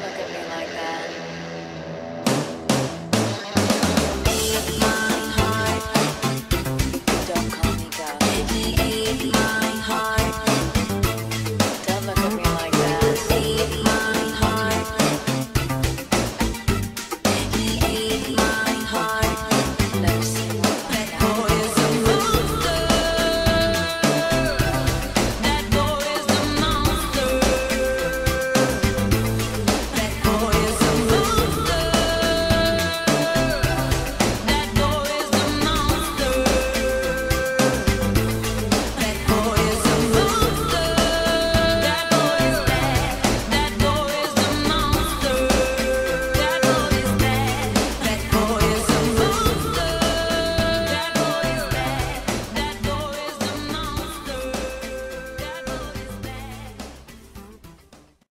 look at me like that.